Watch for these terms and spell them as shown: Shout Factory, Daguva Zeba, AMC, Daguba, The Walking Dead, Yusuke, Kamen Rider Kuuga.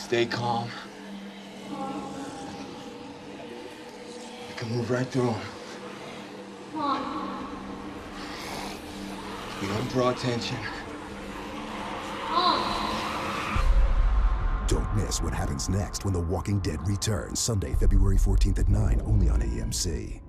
stay calm, you can move right through them. Mom. You don't draw attention. Mom. Don't miss what happens next when The Walking Dead returns Sunday, February 14th at 9, only on AMC.